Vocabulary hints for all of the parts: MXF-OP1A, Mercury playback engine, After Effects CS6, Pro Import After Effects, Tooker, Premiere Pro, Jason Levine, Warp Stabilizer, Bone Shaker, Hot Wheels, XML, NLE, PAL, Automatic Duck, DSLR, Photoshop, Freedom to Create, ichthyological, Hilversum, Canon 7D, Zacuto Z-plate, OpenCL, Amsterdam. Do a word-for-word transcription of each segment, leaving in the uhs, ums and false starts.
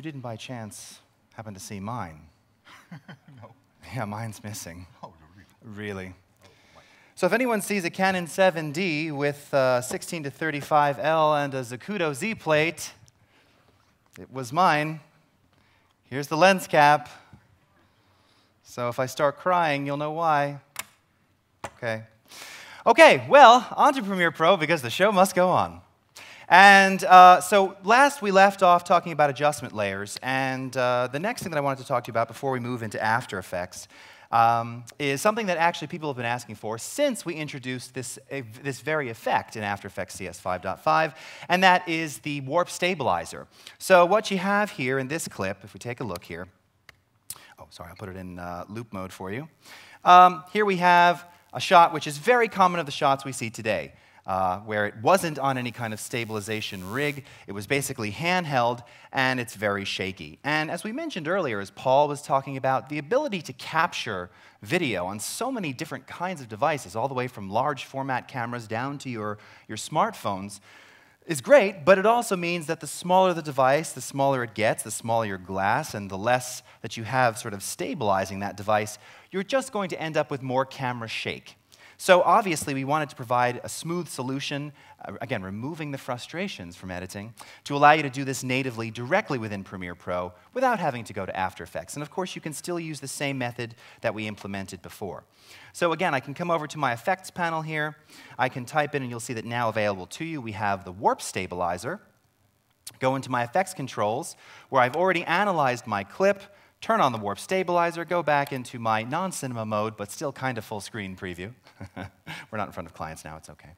You didn't by chance happen to see mine. No. Yeah, mine's missing. Oh, really? Really. Oh, my. So if anyone sees a Canon seven D with uh, sixteen to thirty-five L and a Zacuto Z-plate, it was mine. Here's the lens cap. So if I start crying, you'll know why. Okay. Okay, well, on to Premiere Pro, because the show must go on. And uh, so last we left off talking about adjustment layers, and uh, the next thing that I wanted to talk to you about before we move into After Effects um, is something that actually people have been asking for since we introduced this, uh, this very effect in After Effects C S five point five, and that is the Warp Stabilizer. So what you have here in this clip, if we take a look here, oh, sorry, I'll put it in uh, loop mode for you. Um, here we have a shot which is very common of the shots we see today. Uh, where it wasn't on any kind of stabilization rig. It was basically handheld, and it's very shaky. And as we mentioned earlier, as Paul was talking about, the ability to capture video on so many different kinds of devices, all the way from large format cameras down to your, your smartphones, is great, but it also means that the smaller the device, the smaller it gets, the smaller your glass, and the less that you have sort of stabilizing that device, you're just going to end up with more camera shake. So obviously, we wanted to provide a smooth solution, uh, again, removing the frustrations from editing, to allow you to do this natively directly within Premiere Pro without having to go to After Effects. And of course, you can still use the same method that we implemented before. So again, I can come over to my effects panel here. I can type in, and you'll see that now available to you, we have the Warp Stabilizer. Go into my effects controls, where I've already analyzed my clip, turn on the Warp Stabilizer, go back into my non-cinema mode, but still kind of full screen preview. We're not in front of clients now, it's okay.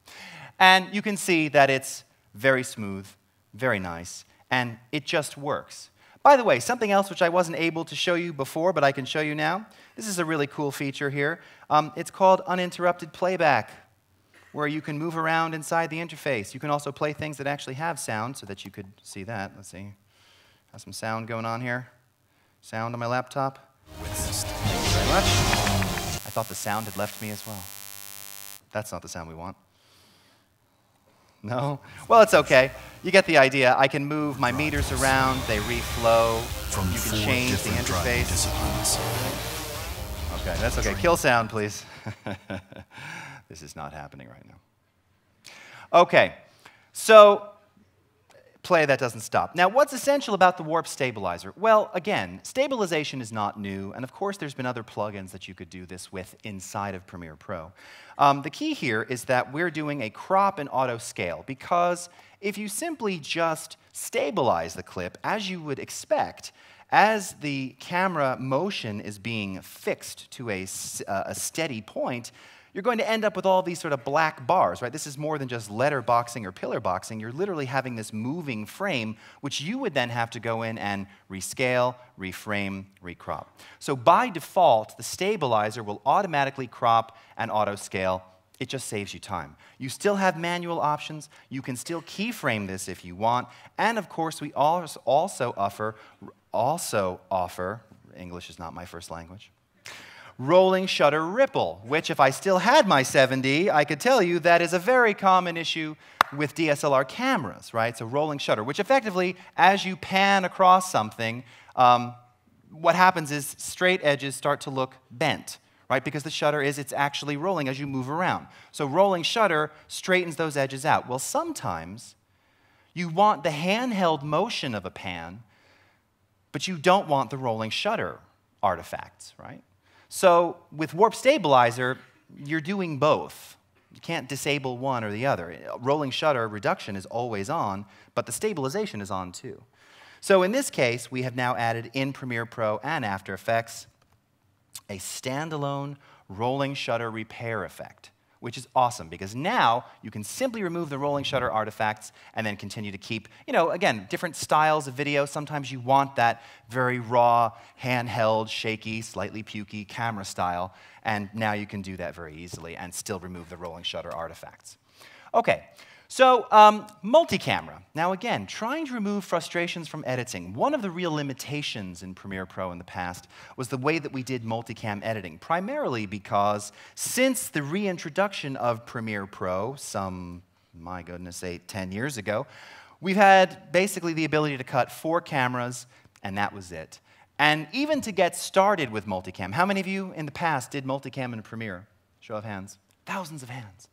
And you can see that it's very smooth, very nice, and it just works. By the way, something else which I wasn't able to show you before, but I can show you now. This is a really cool feature here. Um, it's called uninterrupted playback, where you can move around inside the interface. You can also play things that actually have sound, so that you could see that. Let's see, have some sound going on here. Sound on my laptop. Thank you very much. I thought the sound had left me as well. That's not the sound we want. No? Well, it's okay. You get the idea. I can move my meters around. They reflow. You can change the interface. Okay, that's okay. Kill sound, please. This is not happening right now. Okay, so play that doesn't stop. Now, what's essential about the Warp Stabilizer? Well, again, stabilization is not new, and of course there's been other plugins that you could do this with inside of Premiere Pro. Um, the key here is that we're doing a crop and auto scale, because if you simply just stabilize the clip as you would expect, as the camera motion is being fixed to a, uh, a steady point, you're going to end up with all these sort of black bars, right? This is more than just letter boxing or pillar boxing. You're literally having this moving frame, which you would then have to go in and rescale, reframe, recrop. So by default, the stabilizer will automatically crop and auto-scale. It just saves you time. You still have manual options. You can still keyframe this if you want. And of course, we also offer, also offer, English is not my first language, rolling shutter ripple, which if I still had my seven D, I could tell you that is a very common issue with D S L R cameras, right? So rolling shutter, which effectively, as you pan across something, um, what happens is straight edges start to look bent, right? Because the shutter is, it's actually rolling as you move around. So rolling shutter straightens those edges out. Well, sometimes you want the handheld motion of a pan, but you don't want the rolling shutter artifacts, right? So with Warp Stabilizer, you're doing both. You can't disable one or the other. Rolling shutter reduction is always on, but the stabilization is on too. So in this case, we have now added in Premiere Pro and After Effects a standalone rolling shutter repair effect, which is awesome, because now you can simply remove the rolling shutter artifacts and then continue to keep, you know, again, different styles of video. Sometimes you want that very raw, handheld, shaky, slightly pukey camera style, and now you can do that very easily and still remove the rolling shutter artifacts. Okay, so um, multi-camera. Now again, trying to remove frustrations from editing. One of the real limitations in Premiere Pro in the past was the way that we did multicam editing, primarily because since the reintroduction of Premiere Pro some, my goodness, eight, ten years ago, we've had basically the ability to cut four cameras and that was it. And even to get started with multicam, how many of you in the past did multicam in Premiere? Show of hands. Thousands of hands.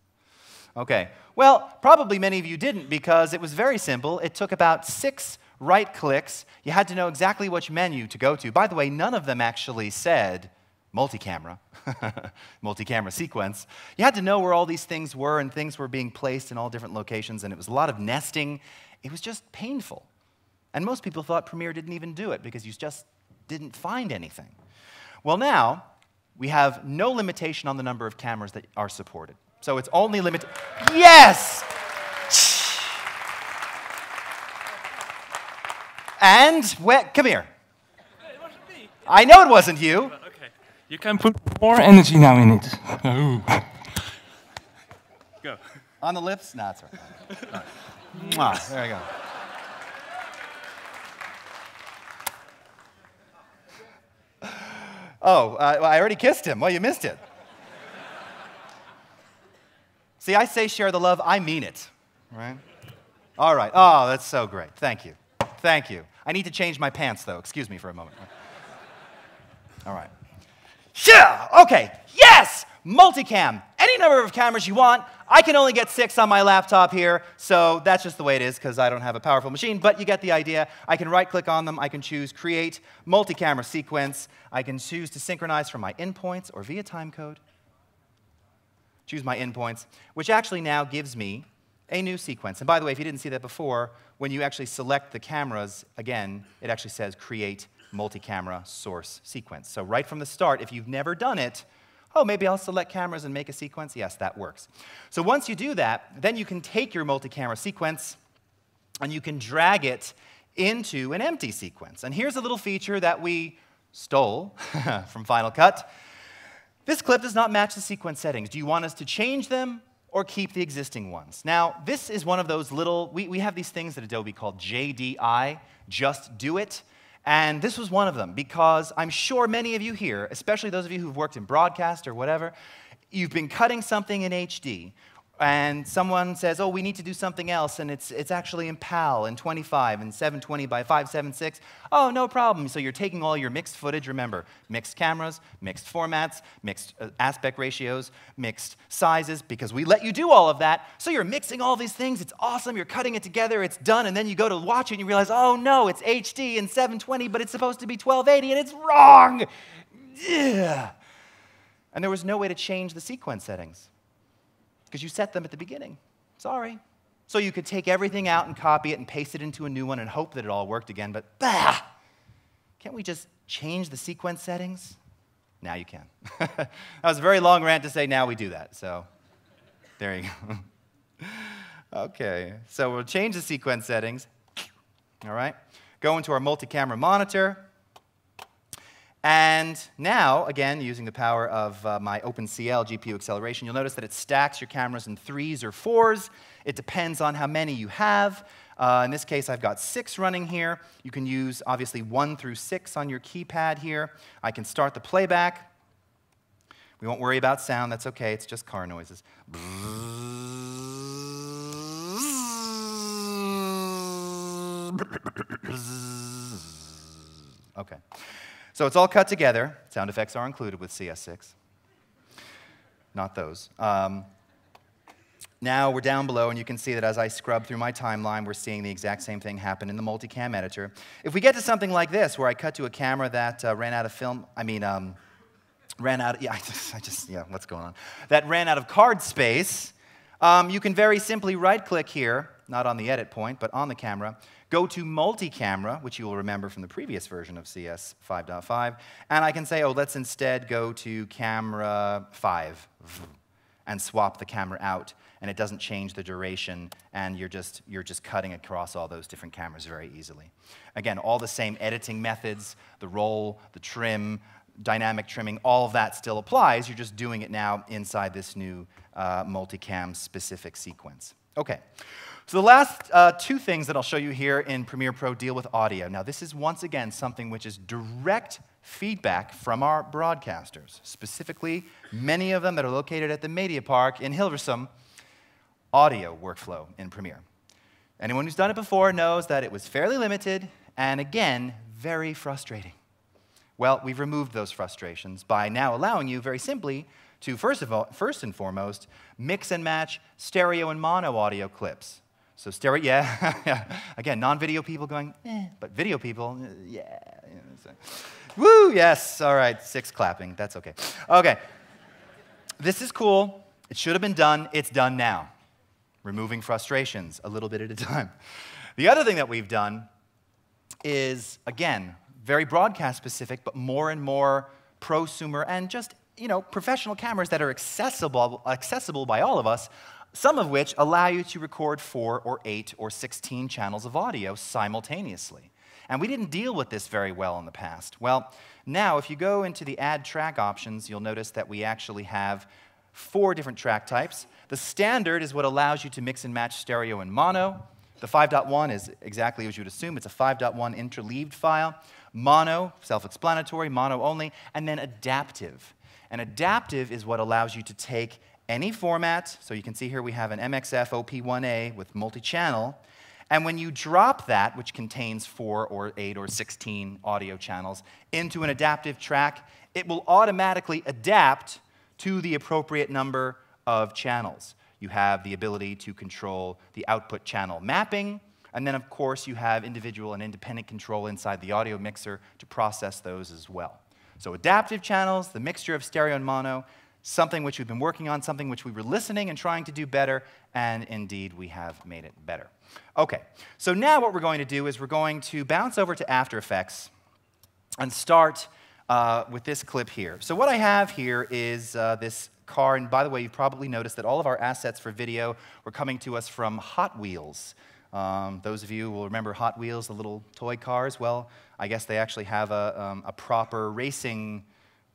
Okay. Well, probably many of you didn't because it was very simple. It took about six right clicks. You had to know exactly which menu to go to. By the way, none of them actually said multicamera, multicamera sequence. You had to know where all these things were, and things were being placed in all different locations, and it was a lot of nesting. It was just painful. And most people thought Premiere didn't even do it because you just didn't find anything. Well, now we have no limitation on the number of cameras that are supported. So it's only limited. Yes! And, come here. It wasn't me. I know it wasn't you. Well, okay. You can put more energy now in it. Oh. Go. On the lips? No, that's right. All right. Mwah. There we go. Oh, uh, well, I already kissed him. Well, you missed it. See, I say share the love, I mean it, right? All right. Oh, that's so great. Thank you. Thank you. I need to change my pants, though. Excuse me for a moment. All right. Yeah! Okay. Yes! Multicam. Any number of cameras you want. I can only get six on my laptop here, so that's just the way it is because I don't have a powerful machine, but you get the idea. I can right-click on them. I can choose Create Multicamera Sequence. I can choose to synchronize from my endpoints or via timecode. Choose my endpoints, which actually now gives me a new sequence. And by the way, if you didn't see that before, when you actually select the cameras, again, it actually says Create Multicamera Source Sequence. So right from the start, if you've never done it, oh, maybe I'll select cameras and make a sequence. Yes, that works. So once you do that, then you can take your multi-camera sequence and you can drag it into an empty sequence. And here's a little feature that we stole from Final Cut. This clip does not match the sequence settings. Do you want us to change them or keep the existing ones? Now, this is one of those little, we, we have these things at Adobe called J D I, Just Do It. And this was one of them, because I'm sure many of you here, especially those of you who've worked in broadcast or whatever, you've been cutting something in H D, and someone says, oh, we need to do something else, and it's, it's actually in PAL, in twenty-five, and seven twenty by five seventy-six. Oh, no problem. So you're taking all your mixed footage. Remember, mixed cameras, mixed formats, mixed aspect ratios, mixed sizes, because we let you do all of that. So you're mixing all these things. It's awesome. You're cutting it together. It's done. And then you go to watch it, and you realize, oh, no, it's H D and seven twenty, but it's supposed to be twelve eighty, and it's wrong. Ugh. And there was no way to change the sequence settings, because you set them at the beginning. Sorry. So you could take everything out and copy it and paste it into a new one and hope that it all worked again, but bah! Can't we just change the sequence settings? Now you can. That was a very long rant to say now we do that, so there you go. Okay, so we'll change the sequence settings. All right, go into our multi-camera monitor. And now, again, using the power of uh, my OpenCL G P U acceleration, you'll notice that it stacks your cameras in threes or fours. It depends on how many you have. Uh, in this case, I've got six running here. You can use, obviously, one through six on your keypad here. I can start the playback. We won't worry about sound. That's okay. It's just car noises. Okay. So it's all cut together. Sound effects are included with C S six. Not those. Um, now we're down below, and you can see that as I scrub through my timeline, we're seeing the exact same thing happen in the multicam editor. If we get to something like this, where I cut to a camera that uh, ran out of film, I mean, um, ran out, yeah, I just, I just, yeah, what's going on? That ran out of card space, um, you can very simply right-click here, not on the edit point, but on the camera, go to multi-camera, which you will remember from the previous version of C S five point five, and I can say, oh, let's instead go to camera five, and swap the camera out, and it doesn't change the duration, and you're just, you're just cutting across all those different cameras very easily. Again, all the same editing methods, the roll, the trim, dynamic trimming, all of that still applies, you're just doing it now inside this new uh, multicam-specific sequence. Okay. So the last uh, two things that I'll show you here in Premiere Pro deal with audio. Now, this is, once again, something which is direct feedback from our broadcasters, specifically many of them that are located at the Media Park in Hilversum, audio workflow in Premiere. Anyone who's done it before knows that it was fairly limited and, again, very frustrating. Well, we've removed those frustrations by now allowing you, very simply, to first of all, first and foremost, mix and match stereo and mono audio clips. So stereo, yeah. Again, non-video people going, eh, but video people, yeah. Woo, yes, all right, six clapping, that's okay. Okay, this is cool. It should have been done, it's done now. Removing frustrations, a little bit at a time. The other thing that we've done is, again, very broadcast specific, but more and more prosumer and just, you know, professional cameras that are accessible, accessible by all of us, some of which allow you to record four or eight or sixteen channels of audio simultaneously. And we didn't deal with this very well in the past. Well, now if you go into the add track options, you'll notice that we actually have four different track types. The standard is what allows you to mix and match stereo and mono. The five point one is exactly as you'd assume. It's a five point one interleaved file. Mono, self-explanatory, mono only, and then adaptive. And adaptive is what allows you to take any format, so you can see here we have an M X F O P one A with multi-channel, and when you drop that, which contains four or eight or sixteen audio channels, into an adaptive track, it will automatically adapt to the appropriate number of channels. You have the ability to control the output channel mapping, and then of course you have individual and independent control inside the audio mixer to process those as well. So adaptive channels, the mixture of stereo and mono, something which we've been working on, something which we were listening and trying to do better, and indeed we have made it better. Okay, so now what we're going to do is we're going to bounce over to After Effects and start uh, with this clip here. So what I have here is uh, this car, and by the way, you probably noticed that all of our assets for video were coming to us from Hot Wheels. Um, those of you who will remember Hot Wheels, the little toy cars, well, I guess they actually have a, um, a proper racing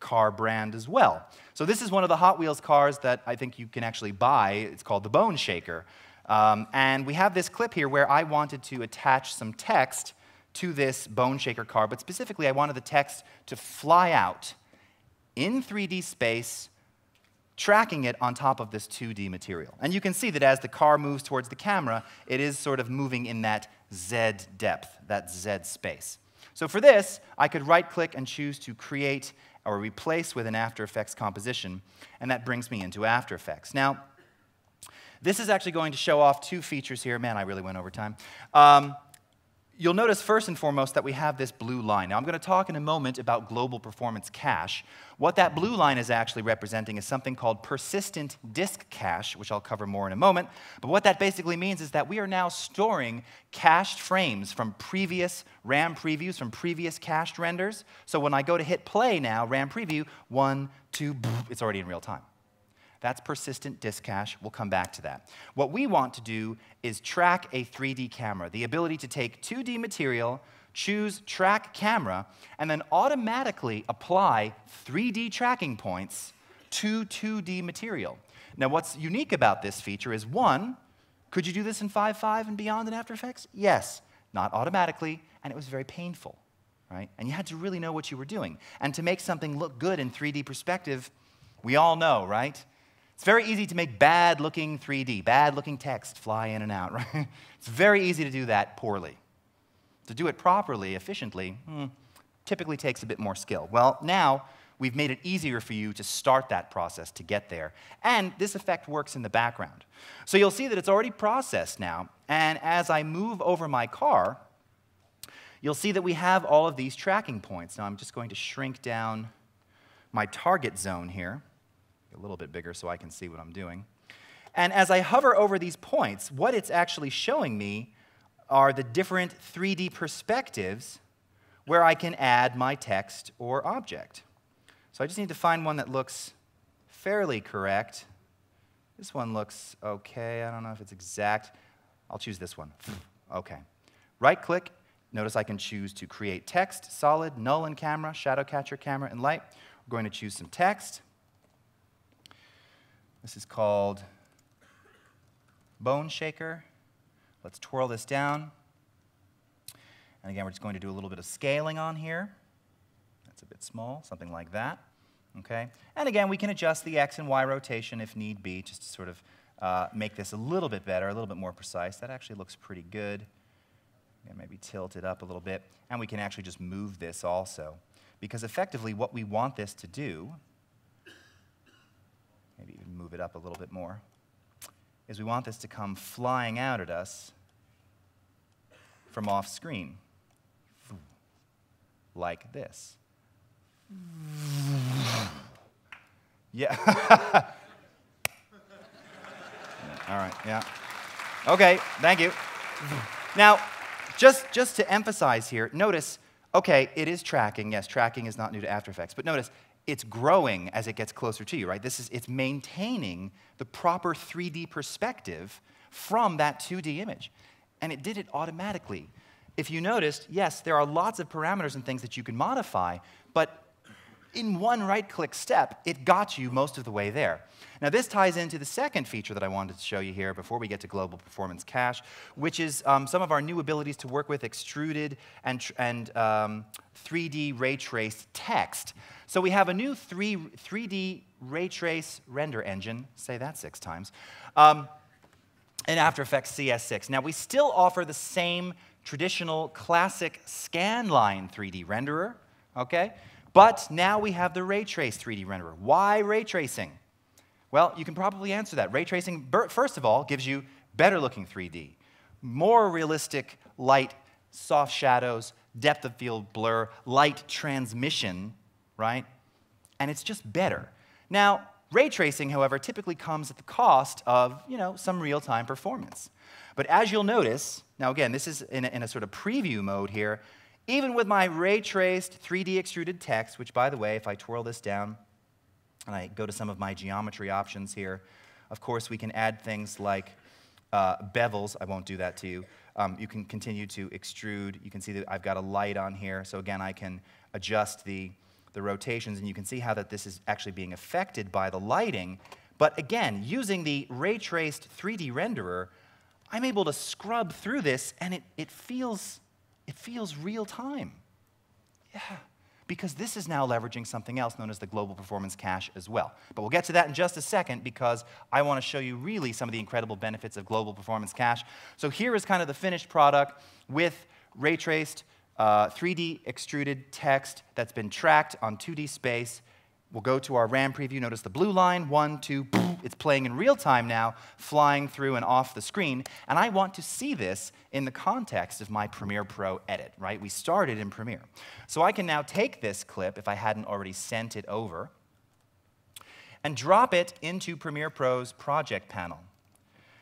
car brand as well. So this is one of the Hot Wheels cars that I think you can actually buy. It's called the Bone Shaker. Um, and we have this clip here where I wanted to attach some text to this Bone Shaker car, but specifically I wanted the text to fly out in three D space, tracking it on top of this two D material. And you can see that as the car moves towards the camera, it is sort of moving in that Z depth, that Z space. So for this, I could right-click and choose to create or replace with an After Effects composition, and that brings me into After Effects. Now, this is actually going to show off two features here. Man, I really went over time. Um, You'll notice first and foremost that we have this blue line. Now I'm going to talk in a moment about global performance cache. What that blue line is actually representing is something called persistent disk cache, which I'll cover more in a moment. But what that basically means is that we are now storing cached frames from previous RAM previews, from previous cached renders. So when I go to hit play now, RAM preview, one, two, it's already in real time. That's persistent disk cache. We'll come back to that. What we want to do is track a three D camera, the ability to take two D material, choose track camera, and then automatically apply three D tracking points to two D material. Now, what's unique about this feature is, one, could you do this in five point five and beyond in After Effects? Yes, not automatically, and it was very painful, right? And you had to really know what you were doing. And to make something look good in three D perspective, we all know, right? It's very easy to make bad-looking three D, bad-looking text fly in and out, right? It's very easy to do that poorly. To do it properly, efficiently, hmm, typically takes a bit more skill. Well, now we've made it easier for you to start that process to get there. And this effect works in the background. So you'll see that it's already processed now. And as I move over my car, you'll see that we have all of these tracking points. Now I'm just going to shrink down my target zone here, a little bit bigger so I can see what I'm doing. And as I hover over these points, what it's actually showing me are the different three D perspectives where I can add my text or object. So I just need to find one that looks fairly correct. This one looks okay. I don't know if it's exact. I'll choose this one. Okay. Right-click. Notice I can choose to create text, solid, null in camera, shadow catcher, camera, and light. We're going to choose some text. This is called Bone Shaker. Let's twirl this down. And again, we're just going to do a little bit of scaling on here. That's a bit small, something like that. Okay. And again, we can adjust the X and Y rotation if need be, just to sort of uh, make this a little bit better, a little bit more precise. That actually looks pretty good. maybe tilt it up a little bit, and we can actually just move this also. Because effectively what we want this to do, maybe even move it up a little bit more, is we want this to come flying out at us from off screen, like this. Yeah. All right, yeah. Okay, thank you. Now, just, just to emphasize here, notice, okay, it is tracking. Yes, tracking is not new to After Effects, but notice, it's growing as it gets closer to you, right? This is, it's maintaining the proper three D perspective from that two D image. And it did it automatically. If you noticed, yes, there are lots of parameters and things that you can modify, but in one right-click step, it got you most of the way there. Now, this ties into the second feature that I wanted to show you here before we get to global performance cache, which is um, some of our new abilities to work with extruded and, tr and um, three D ray-traced text. So we have a new three D ray-trace render engine. Say that six times. Um, in After Effects C S six. Now, we still offer the same traditional classic scanline three D renderer, okay? But now we have the ray trace three D renderer. Why ray tracing? Well, you can probably answer that. Ray tracing, first of all, gives you better looking three D, more realistic light, soft shadows, depth of field blur, light transmission, right? And it's just better. Now, ray tracing, however, typically comes at the cost of, you know, some real-time performance. But as you'll notice, now again, this is in a, in a sort of preview mode here. Even with my ray-traced three D extruded text, which, by the way, if I twirl this down and I go to some of my geometry options here, of course, we can add things like uh, bevels. I won't do that to you. Um, you can continue to extrude. You can see that I've got a light on here. So again, I can adjust the, the rotations, and you can see how that this is actually being affected by the lighting. But again, using the ray-traced three D renderer, I'm able to scrub through this, and it, it feels... It feels real time, yeah, because this is now leveraging something else known as the global performance cache as well. But we'll get to that in just a second because I want to show you really some of the incredible benefits of global performance cache. So here is kind of the finished product with ray-traced uh, three D extruded text that's been tracked on two D space. We'll go to our RAM preview. Notice the blue line, one, two, boom. It's playing in real time now, flying through and off the screen. And I want to see this in the context of my Premiere Pro edit, right? We started in Premiere. So I can now take this clip, if I hadn't already sent it over, and drop it into Premiere Pro's project panel.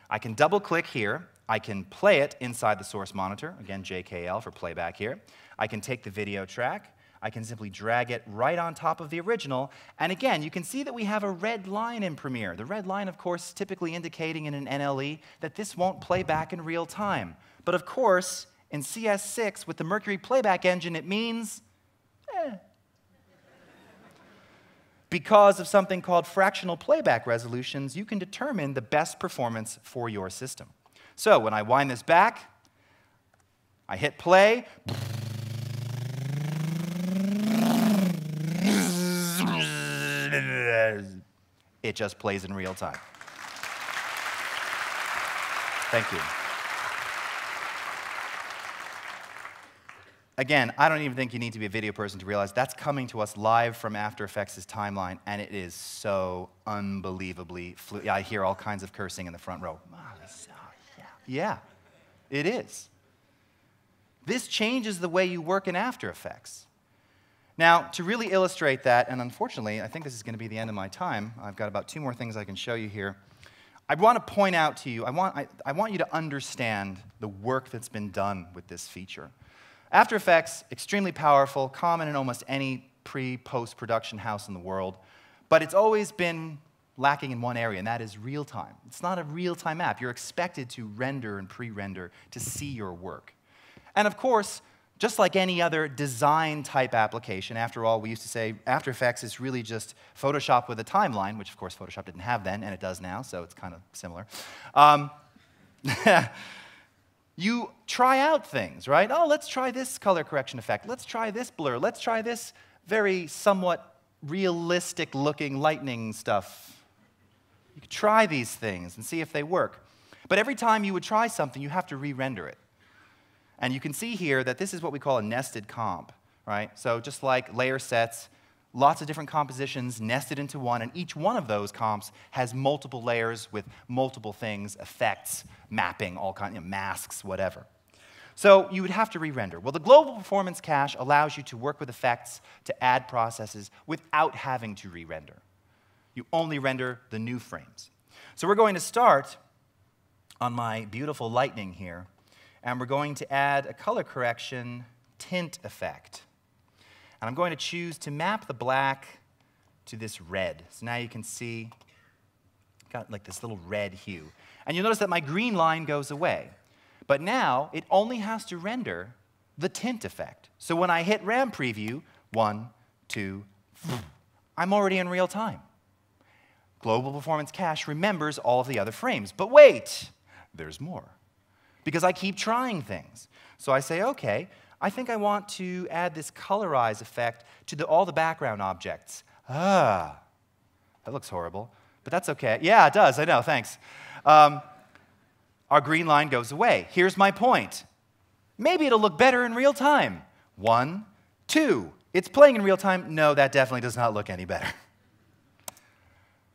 I can double-click here. I can play it inside the source monitor. Again, J K L for playback here. I can take the video track. I can simply drag it right on top of the original. And again, you can see that we have a red line in Premiere. The red line, of course, typically indicating in an N L E that this won't play back in real time. But of course, in C S six, with the Mercury playback engine, it means, eh. Because of something called fractional playback resolutions, you can determine the best performance for your system. So when I wind this back, I hit play. It just plays in real time. Thank you. Again, I don't even think you need to be a video person to realize that's coming to us live from After Effects' timeline, and it is so unbelievably fluid. I hear all kinds of cursing in the front row. Yeah, it is. This changes the way you work in After Effects. Now, to really illustrate that, and unfortunately, I think this is going to be the end of my time. I've got about two more things I can show you here. I want to point out to you, I want, I, I want you to understand the work that's been done with this feature. After Effects, extremely powerful, common in almost any pre-post-production house in the world, but it's always been lacking in one area, and that is real time. It's not a real-time app. You're expected to render and pre-render to see your work. And of course, just like any other design-type application, after all, we used to say After Effects is really just Photoshop with a timeline, which, of course, Photoshop didn't have then, and it does now, so it's kind of similar. Um, you try out things, right? Oh, let's try this color correction effect. Let's try this blur. Let's try this very somewhat realistic-looking lightning stuff. You could try these things and see if they work. But every time you would try something, you have to re-render it. And you can see here that this is what we call a nested comp, right? So just like layer sets, lots of different compositions nested into one, and each one of those comps has multiple layers with multiple things, effects, mapping, all kinds of masks, whatever. So you would have to re-render. Well, the global performance cache allows you to work with effects to add processes without having to re-render. You only render the new frames. So we're going to start on my beautiful lightning here, and we're going to add a color correction tint effect. And I'm going to choose to map the black to this red. So now you can see I've got like this little red hue. And you'll notice that my green line goes away. But now it only has to render the tint effect. So when I hit RAM preview, one, two, I'm already in real time. Global performance cache remembers all of the other frames. But wait, there's more, because I keep trying things. So I say, OK, I think I want to add this colorize effect to the, all the background objects. Ah, that looks horrible, but that's OK. Yeah, it does. I know. Thanks. Um, Our green line goes away. Here's my point. Maybe it'll look better in real time. One, two. It's playing in real time. No, that definitely does not look any better.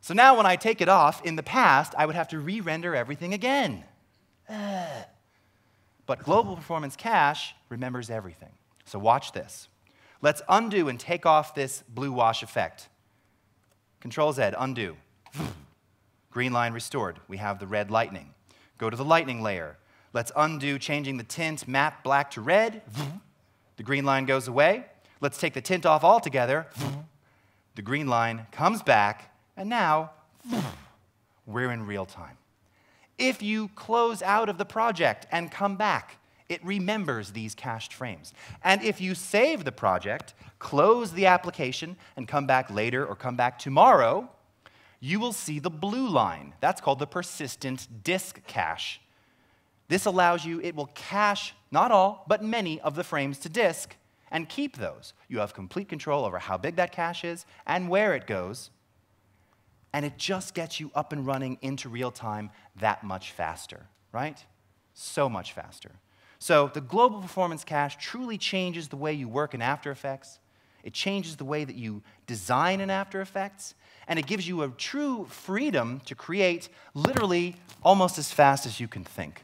So now when I take it off, in the past, I would have to re-render everything again. Ugh. But global performance cache remembers everything. So watch this. Let's undo and take off this blue wash effect. Control Z, undo. Green line restored. We have the red lightning. Go to the lightning layer. Let's undo changing the tint map black to red. The green line goes away. Let's take the tint off altogether. The green line comes back, and now we're in real time. If you close out of the project and come back, it remembers these cached frames. And if you save the project, close the application, and come back later or come back tomorrow, you will see the blue line. That's called the persistent disk cache. This allows you, it will cache not all, but many of the frames to disk and keep those. You have complete control over how big that cache is and where it goes. And it just gets you up and running into real time that much faster, right? So much faster. So the global performance cache truly changes the way you work in After Effects. It changes the way that you design in After Effects. And it gives you a true freedom to create literally almost as fast as you can think,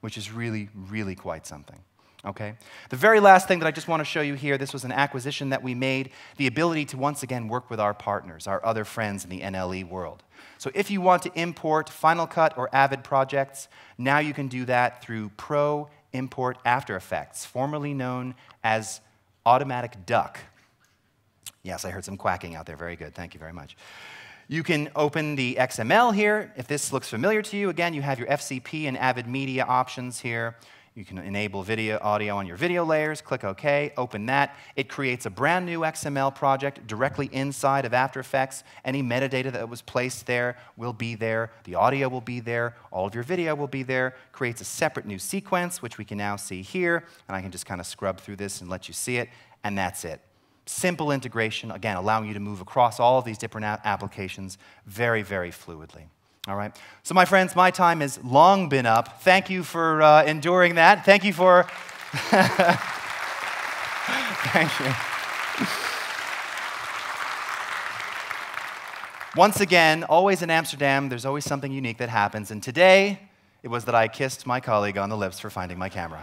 which is really, really quite something. Okay? The very last thing that I just want to show you here, this was an acquisition that we made, the ability to once again work with our partners, our other friends in the N L E world. So if you want to import Final Cut or Avid projects, now you can do that through Pro Import After Effects, formerly known as Automatic Duck. Yes, I heard some quacking out there. Very good. Thank you very much. You can open the X M L here. If this looks familiar to you, again, you have your F C P and Avid Media options here. You can enable video, audio on your video layers. Click OK, open that. It creates a brand new X M L project directly inside of After Effects. Any metadata that was placed there will be there. The audio will be there. All of your video will be there. Creates a separate new sequence, which we can now see here. And I can just kind of scrub through this and let you see it. And that's it. Simple integration, again, allowing you to move across all of these different applications very, very fluidly. All right? So, my friends, my time has long been up. Thank you for uh, enduring that. Thank you for... Thank you. Once again, always in Amsterdam, there's always something unique that happens. And today, it was that I kissed my colleague on the lips for finding my camera.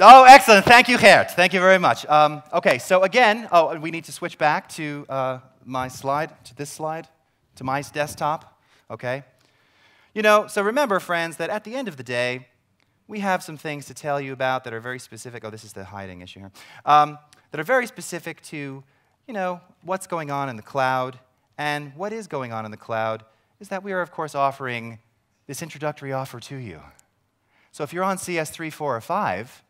Oh, excellent. Thank you, Gert. Thank you very much. Um, okay, so again, oh, we need to switch back to uh, my slide, to this slide, to my desktop, okay? You know, so remember, friends, that at the end of the day, we have some things to tell you about that are very specific. Oh, this is the hiding issue here. Um, that are very specific to, you know, what's going on in the cloud. And what is going on in the cloud is that we are, of course, offering this introductory offer to you. So if you're on C S three, four, or five,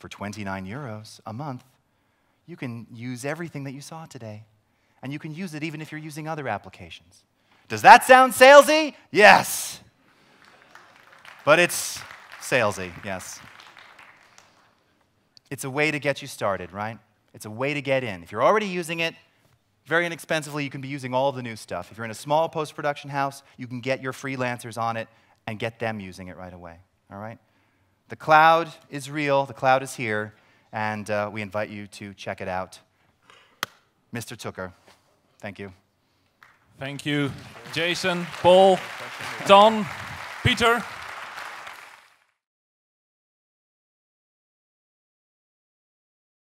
for twenty-nine euros a month, you can use everything that you saw today. And you can use it even if you're using other applications. Does that sound salesy? Yes. But it's salesy, yes. It's a way to get you started, right? It's a way to get in. If you're already using it, very inexpensively, you can be using all the new stuff. If you're in a small post-production house, you can get your freelancers on it and get them using it right away, all right? The cloud is real, the cloud is here, and uh, we invite you to check it out. Mister Tooker, thank you. Thank you, Jason, Paul, Don, Peter.